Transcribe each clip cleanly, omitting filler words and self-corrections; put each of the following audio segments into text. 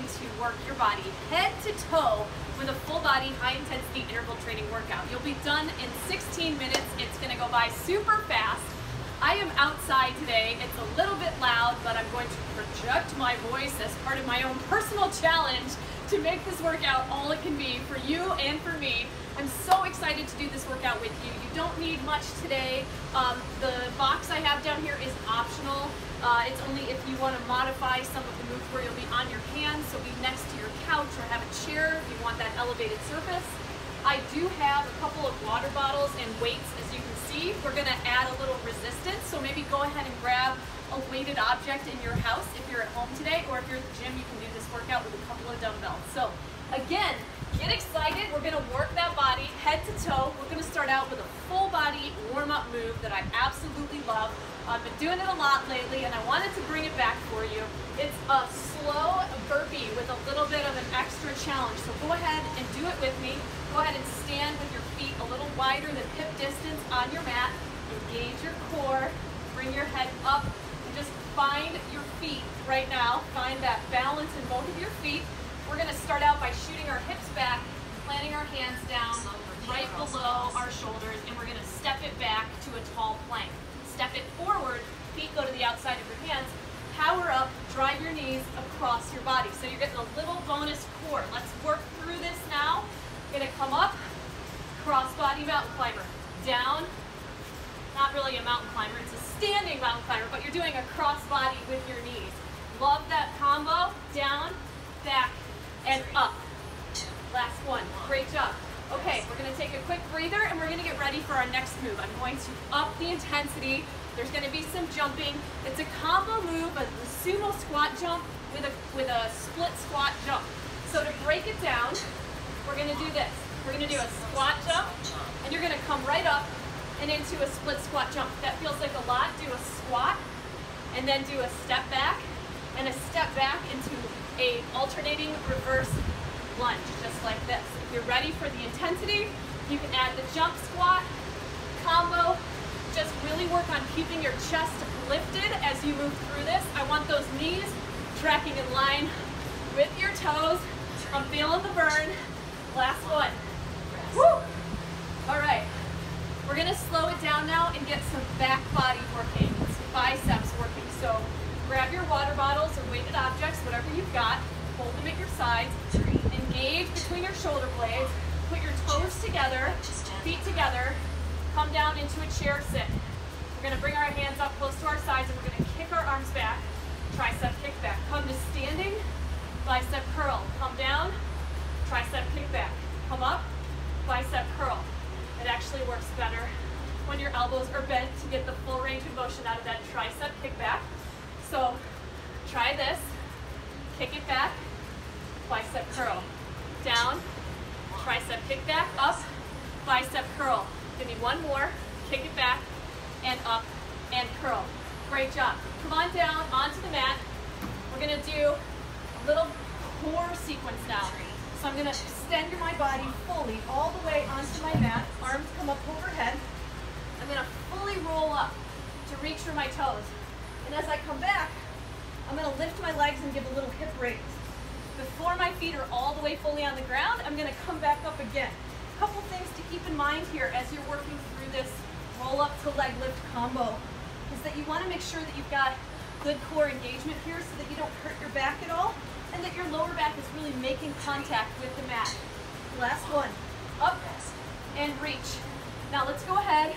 going to work your body head to toe with a full body, high intensity interval training workout. You'll be done in 16 minutes. It's gonna go by super fast. I am outside today. It's a little bit loud, but I'm going to project my voice as part of my own personal challenge to make this workout all it can be for you and for me. I'm so excited to do this workout with you. You don't need much today. The box I have down here is optional. It's only if you want to modify some of the moves where you'll be on your hands, so be next to your couch or have a chair if you want that elevated surface. I do have a couple of water bottles and weights, as you can see. We're going to add a little resistance, so maybe go ahead and grab a weighted object in your house if you're at home today, or if you're at the gym, you can do this workout with a couple of dumbbells. So again, get excited. We're going to work that body head to toe. We're going to start out with a full body warm-up move that I absolutely love. I've been doing it a lot lately, and I wanted to bring it back for you. It's a slow burpee with a little bit of an extra challenge. So go ahead and do it with me. Go ahead and stand with your feet a little wider than hip distance on your mat. Engage your core. Bring your head up and just find your feet right now. Find that balance in both of your feet. We're going to start out by shooting our hips back, planting our hands down right below our shoulders, and we're going to step it back to a tall plank. Step it forward, feet go to the outside of your hands, power up, drive your knees across your body. So you're getting a little bonus core. Let's work through this now. We're going to come up, cross-body mountain climber, down, not really a mountain climber, it's a standing mountain climber, but you're doing a cross-body with your knees. Love that combo, down, back, and up. Last one. Great job. Okay, we're going to take a quick breather and we're going to get ready for our next move. I'm going to up the intensity. There's going to be some jumping. It's a combo move, a sumo squat jump with a split squat jump. So to break it down, we're going to do this. We're going to do a squat jump, and you're going to come right up and into a split squat jump. If that feels like a lot, do a squat, and then do a step back, and a step back into a alternating reverse lunge, just like this. If you're ready for the intensity, you can add the jump squat combo. Just really work on keeping your chest lifted as you move through this. I want those knees tracking in line with your toes. I'm feeling the burn. Last one. Woo! All right. We're gonna slow it down now and get some back body working, some biceps working. So grab your water bottles or weighted objects, whatever you've got, hold them at your sides, engage between your shoulder blades, put your toes together, feet together, come down into a chair sit. We're gonna bring our hands up close to our sides and we're gonna kick our arms back, tricep kick back. Come to standing, bicep curl. Come down, tricep kick back. Come up, bicep curl. It actually works better when your elbows are bent to get the full range of motion out of that tricep kick back. So try this, kick it back, bicep curl, down, tricep kick back, up, bicep curl. Give me one more, kick it back, and up, and curl. Great job. Come on down onto the mat. We're going to do a little core sequence now. So I'm going to extend my body fully all the way onto my mat. Arms come up overhead. I'm going to fully roll up to reach for my toes. And as I come back, I'm going to lift my legs and give a little hip raise. Before my feet are all the way fully on the ground, I'm going to come back up again. A couple things to keep in mind here as you're working through this roll up to leg lift combo is that you want to make sure that you've got good core engagement here so that you don't hurt your back at all and that your lower back is really making contact with the mat. Last one. Up and reach. Now let's go ahead,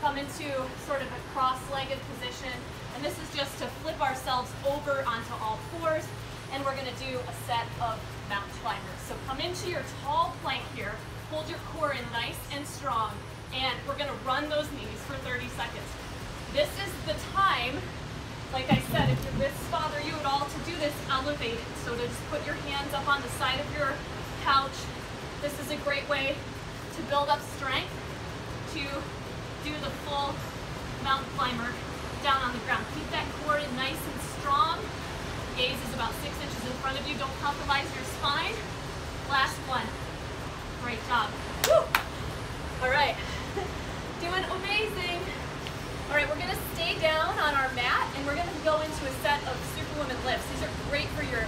come into sort of a cross-legged position. And this is just to flip ourselves over onto all fours, and we're going to do a set of mountain climbers. So come into your tall plank here, hold your core in nice and strong, and we're going to run those knees for 30 seconds. This is the time, like I said, if this bothers you at all, to do this elevated. So to just put your hands up on the side of your couch. This is a great way to build up strength, to do the full mountain climber down on the ground. Keep that core in nice and strong. Gaze is about 6 inches in front of you. Don't compromise your spine. Last one. Great job. Woo! All right. Doing amazing. All right, we're going to stay down on our mat, and we're going to go into a set of Superwoman lifts. These are great for your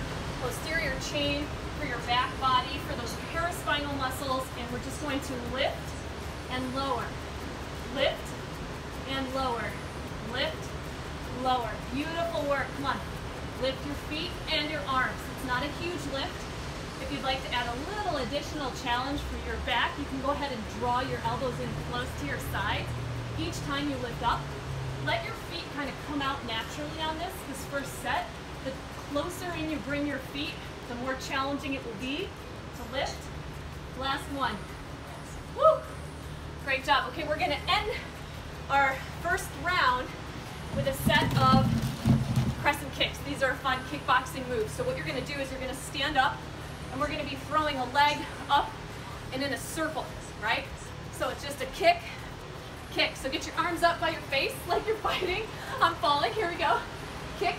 posterior chain, for your back body, for those paraspinal muscles, and we're just going to lift and lower, lift and lower, lift, lower. Beautiful work. Come on. Lift your feet and your arms. It's not a huge lift. If you'd like to add a little additional challenge for your back, you can go ahead and draw your elbows in close to your sides. Each time you lift up, let your feet kind of come out naturally on this first set. The closer in you bring your feet, the more challenging it will be to lift. Last one. Woo! Great job. Okay, we're going to end our first round with a set of crescent kicks. These are fun kickboxing moves. So what you're going to do is you're going to stand up, and we're going to be throwing a leg up and in a circle, right? So it's just a kick, kick. So get your arms up by your face like you're fighting. I'm falling. Here we go. Kick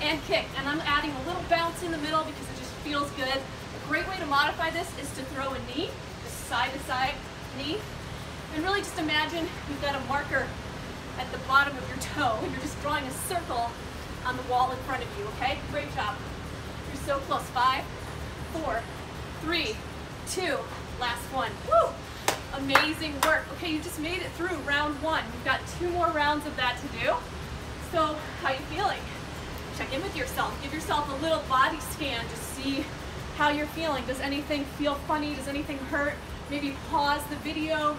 and kick. And I'm adding a little bounce in the middle because it just feels good. A great way to modify this is to throw a knee, just side to side knee. And really just imagine you've got a marker at the bottom of your toe, and you're just drawing a circle on the wall in front of you, okay? Great job. You're so close. 5, 4, 3, 2, last one. Woo! Amazing work. Okay, you just made it through round one. You've got 2 more rounds of that to do. So, how you feeling? Check in with yourself. Give yourself a little body scan to see how you're feeling. Does anything feel funny? Does anything hurt? Maybe pause the video.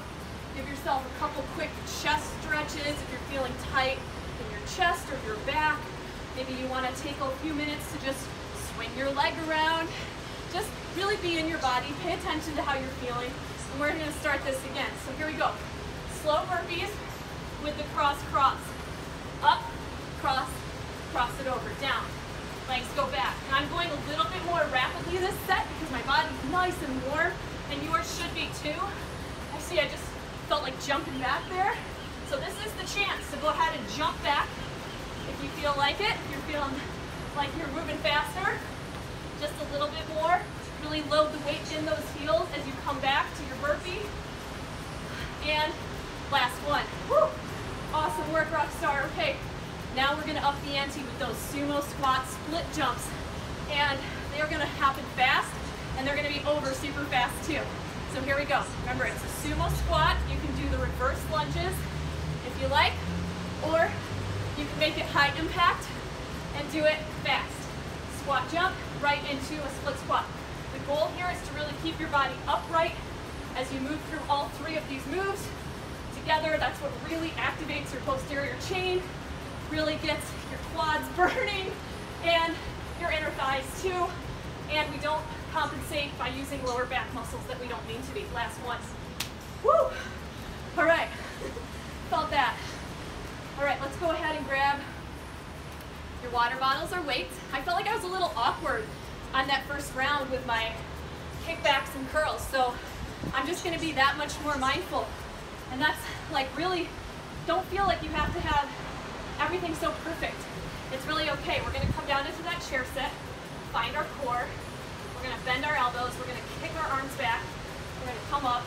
Give yourself a couple quick chest stretches if you're feeling tight in your chest or your back. Maybe you want to take a few minutes to just swing your leg around. Just really be in your body. Pay attention to how you're feeling. And we're going to start this again. So here we go. Slow burpees with the cross, cross. Up, cross, cross it over. Down. Legs go back. And I'm going a little bit more rapidly this set because my body's nice and warm, and yours should be too. I see I just felt like jumping back there. So this is the chance to go ahead and jump back if you feel like it. If you're feeling like you're moving faster, just a little bit more. Really load the weight in those heels as you come back to your burpee. And last one. Woo! Awesome work, rock star. Okay, now we're gonna up the ante with those sumo squat split jumps. And they're gonna happen fast, and they're gonna be over super fast too. So here we go. Remember, it's a sumo squat. You can do the reverse lunges if you like, or you can make it high impact and do it fast. Squat jump right into a split squat. The goal here is to really keep your body upright as you move through all 3 of these moves together. That's what really activates your posterior chain, really gets your quads burning and your inner thighs too. And we don't compensate by using lower back muscles that we don't mean to be. Last one. Woo! All right. Felt that. All right, let's go ahead and grab your water bottles or weights. I felt like I was a little awkward on that first round with my kickbacks and curls, so I'm just going to be that much more mindful. And that's like, really don't feel like you have to have everything so perfect. It's really okay. We're going to come down into that chair set, find our core. We're going to bend our elbows, we're going to kick our arms back, we're going to come up,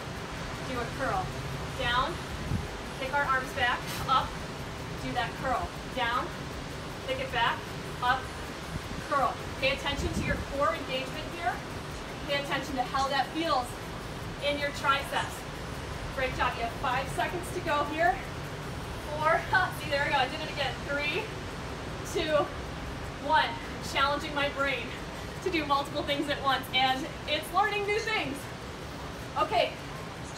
do a curl. Down, kick our arms back, up, do that curl. Down, kick it back, up, curl. Pay attention to your core engagement here. Pay attention to how that feels in your triceps. Great job. You have 5 seconds to go here. 4, see, there we go, I did it again. 3, 2, 1. Challenging my brain to do multiple things at once, and it's learning new things. Okay,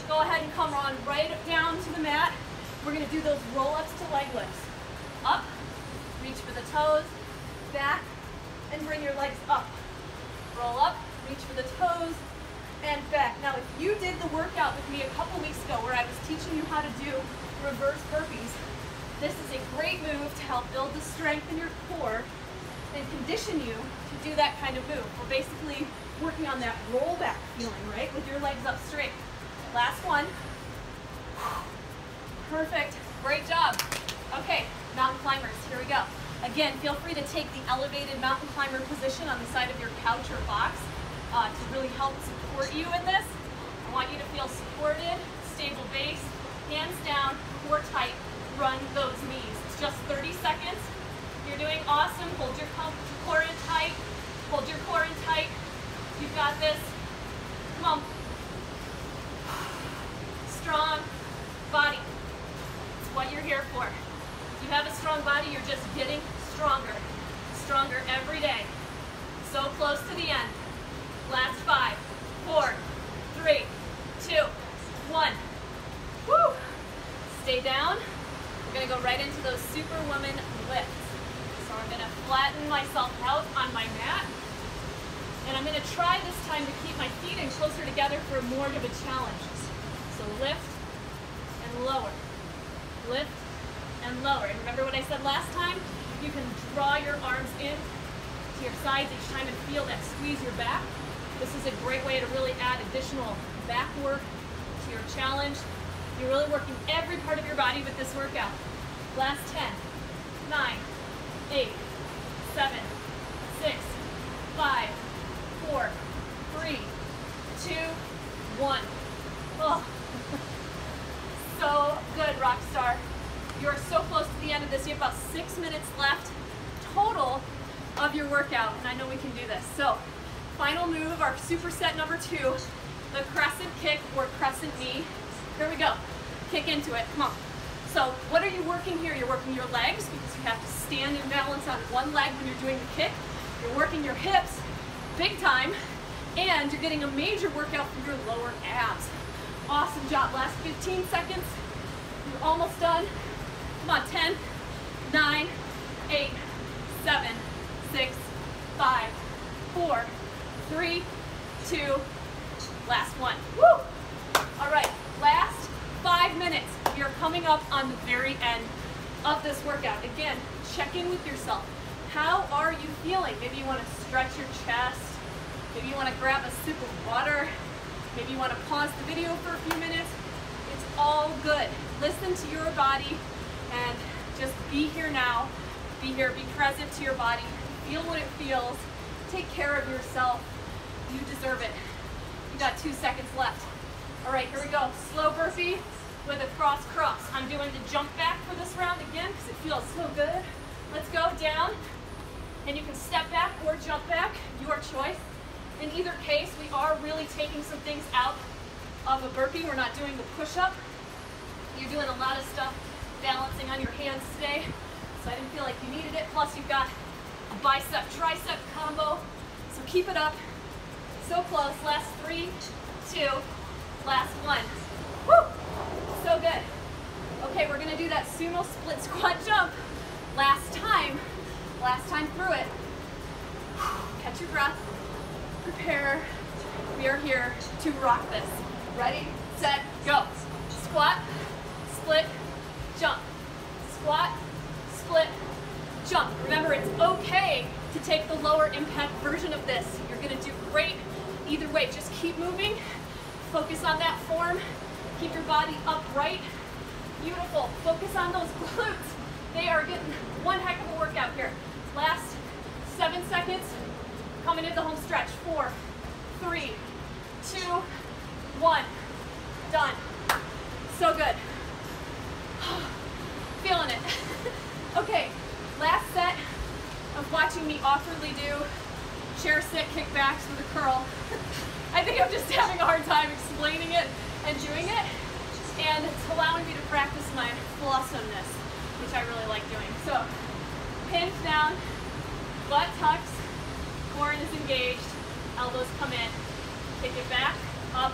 go ahead and come on right down to the mat. We're gonna do those roll-ups to leg lifts. Up, reach for the toes, back, and bring your legs up. Roll up, reach for the toes, and back. Now, if you did the workout with me a couple weeks ago where I was teaching you how to do reverse burpees, this is a great move to help build the strength in your core and condition you to do that kind of move. We're basically working on that roll back feeling, right? With your legs up straight. Last one. Perfect. Great job. Okay, mountain climbers, here we go. Again, feel free to take the elevated mountain climber position on the side of your couch or box to really help support you in this. I want you to feel supported, stable base, hands down, core tight, run those knees. It's just 30 seconds. You're doing awesome. Hold your core in tight. Hold your core got this. Come on. Strong body. It's what you're here for. If you have a strong body, you're just getting stronger. Stronger every day. So close to the end. Last 5, 4, 3, 2, 1. Woo! Stay down. We're going to go right into those Superwoman lifts. So I'm going to flatten myself out on my mat. And I'm going to try this time to keep my feet in closer together for more of a challenge. So lift and lower. Lift and lower. And remember what I said last time? You can draw your arms in to your sides each time and feel that squeeze your back. This is a great way to really add additional back work to your challenge. You're really working every part of your body with this workout. Last 10, 9, 8, 7, 6, 5, 4, 3, 2, 1. Oh, so good, Rockstar. You're so close to the end of this. You have about 6 minutes left total of your workout, and I know we can do this. So final move, our superset number 2, the crescent kick or crescent knee. Here we go. Kick into it. Come on. So what are you working here? You're working your legs because you have to stand and balance on one leg when you're doing the kick. You're working your hips big time, and you're getting a major workout for your lower abs. Awesome job. Last 15 seconds. You're almost done. Come on. 10, 9, 8, 7, 6, 5, 4, 3, 2, last one. Woo! All right. Last 5 minutes. We are coming up on the very end of this workout. Again, check in with yourself. How are you feeling? Maybe you want to stretch your chest. Maybe you want to grab a sip of water. Maybe you want to pause the video for a few minutes. It's all good. Listen to your body and just be here now. Be here. Be present to your body. Feel what it feels. Take care of yourself. You deserve it. You got 2 seconds left. All right, here we go. Slow burpee with a cross. I'm doing the jump back for this round again because it feels so good. Let's go down, and you can step back or jump back, your choice. In either case, we are really taking some things out of a burpee. We're not doing the push-up. You're doing a lot of stuff balancing on your hands today, so I didn't feel like you needed it. Plus, you've got a bicep-tricep combo, so keep it up. So close. Last 3, 2, last one. Woo! So good. Okay, we're going to do that sumo split squat jump. Last time through it. Catch your breath. Prepare. We are here to rock this. Ready, set, go. Squat, split, jump. Squat, split, jump. Remember, it's okay to take the lower impact version of this. You're going to do great either way. Just keep moving. Focus on that form. Keep your body upright. Beautiful. Focus on those glutes. They are getting one heck of a workout here. Last 7 seconds. Coming into the home stretch. 4, 3, 2, 1. Done. So good. Feeling it. Okay. Last set of watching me awkwardly do chair sit kickbacks with a curl. I think I'm just having a hard time explaining it and doing it, and it's allowing me to practice my flossomeness, which I really like doing. So, pinch down, butt tucks, core is engaged, elbows come in, kick it back, up,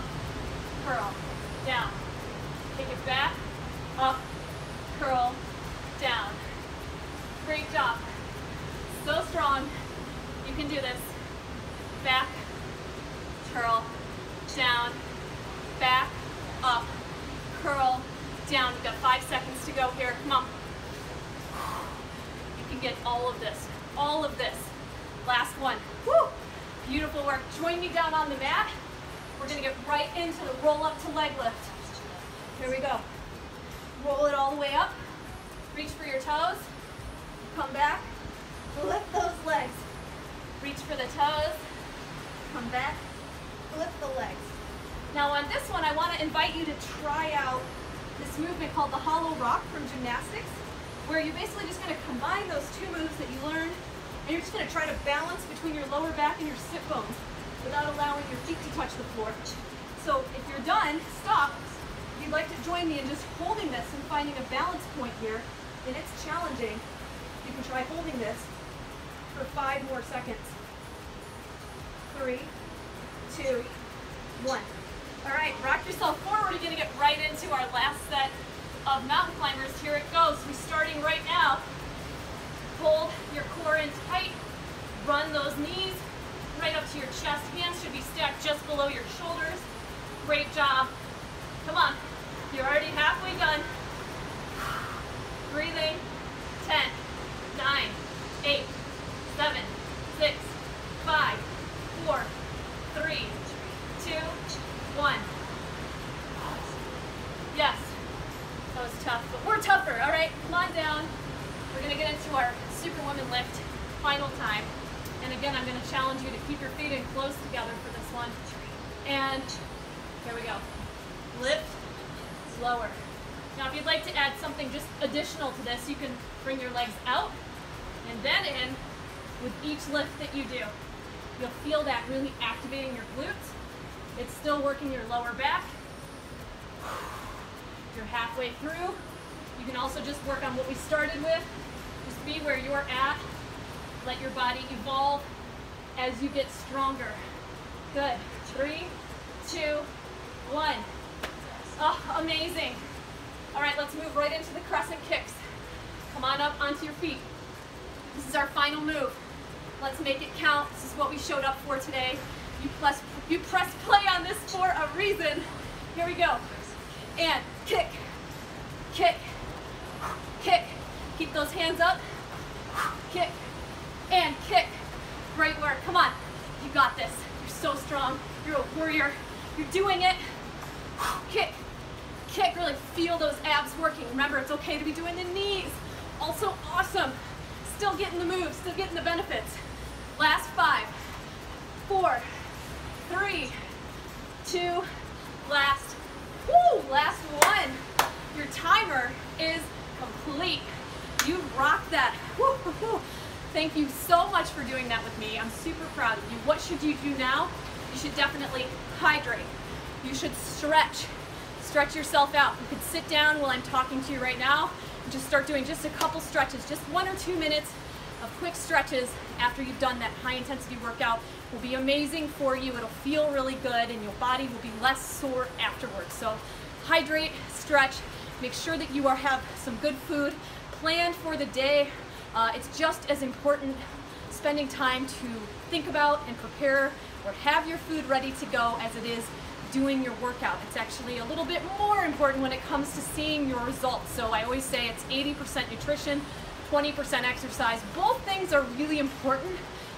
curl, down, kick it back, up, curl, down. Great job. So strong. You can do this. Back, curl, down, back, up, curl, down. We've got 5 seconds to go here. Come on. You can get all of this. All of this. Last one. Woo! Beautiful work. Join me down on the mat. We're going to get right into the roll up to leg lift. Here we go. Roll it all the way up. Reach for your toes. Come back. Lift those legs. Reach for the toes. Come back. Lift the legs. Now on this one, I want to invite you to try out this movement called the hollow rock from gymnastics, where you're basically just going to combine those two moves that you learned, and you're just going to try to balance between your lower back and your sit bones. without allowing your feet to touch the floor. So if you're done, stop. If you'd like to join me in just holding this and finding a balance point here, and it's challenging, you can try holding this for 5 more seconds. 3, 2, 1. All right, rock yourself forward. We're going to get right into our last set of mountain climbers. Here it goes. We're starting right now. Hold your core in tight. Run those knees right up to your chest. Hands should be stacked just below your shoulders. Great job. Come on. You're already halfway done. Breathing. 10, 9, 8, 7, 6, 5, 4, 3, 2, 1. Yes, that was tough, but we're tougher. All right, come on down. We're going to get into our Superwoman lift final time. And again, I'm going to challenge you to keep your feet in close together for this one. And here we go. Lift, lower. Now, if you'd like to add something just additional to this, you can bring your legs out and then in with each lift that you do. You'll feel that really activating your glutes. It's still working your lower back. You're halfway through. You can also just work on what we started with. Just be where you're at. Let your body evolve as you get stronger. Good. 3, 2, 1. Oh, amazing. All right, let's move right into the crescent kicks. Come on up onto your feet. This is our final move. Let's make it count. This is what we showed up for today. You press play on this for a reason. Here we go. And kick, kick, kick. Keep those hands up. Kick, and kick. Great work. Come on. You got this. You're so strong. You're a warrior. You're doing it. Kick, kick. Really feel those abs working. Remember, it's okay to be doing the knees. Also awesome. Still getting the moves, still getting the benefits. Last 5, 4, 3, 2, last, last 1. Your timer is complete. You rocked that. Thank you so much for doing that with me. I'm super proud of you. What should you do now? You should definitely hydrate. You should stretch. Stretch yourself out. You can sit down while I'm talking to you right now. Just start doing just a couple stretches, just 1 or 2 minutes of quick stretches after you've done that high intensity workout. Will be amazing for you. It'll feel really good and your body will be less sore afterwards. So hydrate, stretch, make sure that you have some good food planned for the day. It's just as important spending time to think about and prepare or have your food ready to go as it is doing your workout. It's actually a little bit more important when it comes to seeing your results. So I always say it's 80% nutrition, 20% exercise. Both things are really important,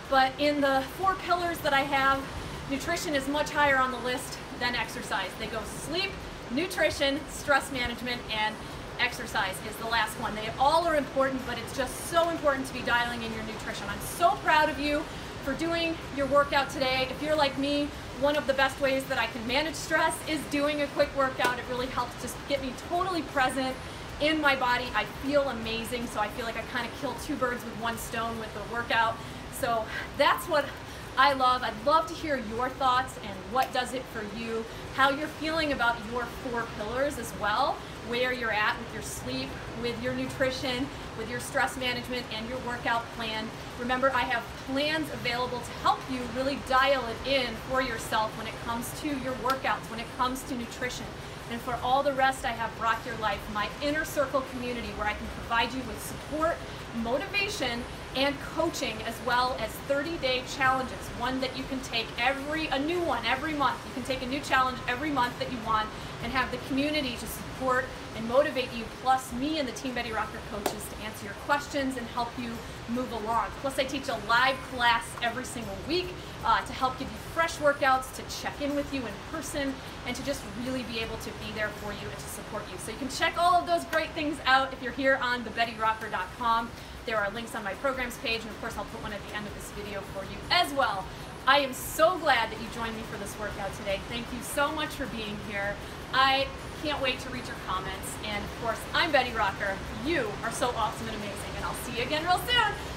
but in the 4 pillars that I have, nutrition is much higher on the list than exercise. They go sleep, nutrition, stress management, and exercise is the last one. They all are important, but it's just so important to be dialing in your nutrition. I'm so proud of you for doing your workout today. If you're like me, one of the best ways that I can manage stress is doing a quick workout. It really helps just get me totally present in my body. I feel amazing, so I feel like I kind of kill 2 birds with 1 stone with the workout. So that's what I love. I'd love to hear your thoughts and what does it for you, how you're feeling about your 4 pillars as well, where you're at with your sleep, with your nutrition, with your stress management, and your workout plan. Remember, I have plans available to help you really dial it in for yourself when it comes to your workouts, when it comes to nutrition. And for all the rest, I have Rock Your Life, my inner circle community, where I can provide you with support, motivation, and coaching, as well as 30-day challenges, one that you can take a new one every month. You can take a new challenge every month that you want and have the community to support and motivate you, plus me and the Team Betty Rocker coaches to answer your questions and help you move along. Plus I teach a live class every single week to help give you fresh workouts, to check in with you in person, and to just really be able to be there for you and to support you. So you can check all of those great things out if you're here on thebettyrocker.com. There are links on my programs page, and of course I'll put one at the end of this video for you as well. I am so glad that you joined me for this workout today. Thank you so much for being here. I can't wait to read your comments, and of course, I'm Betty Rocker. You are so awesome and amazing, and I'll see you again real soon.